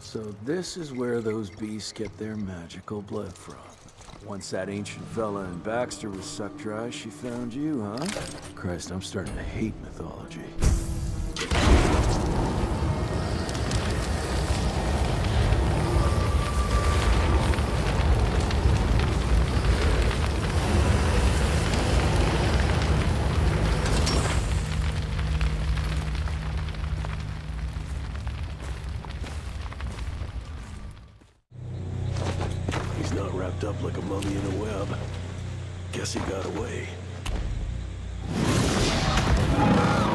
So this is where those beasts get their magical blood from. Once that ancient fella in Baxter was sucked dry, she found you, huh? Christ, I'm starting to hate mythology. Up like a mummy in a web. Guess he got away.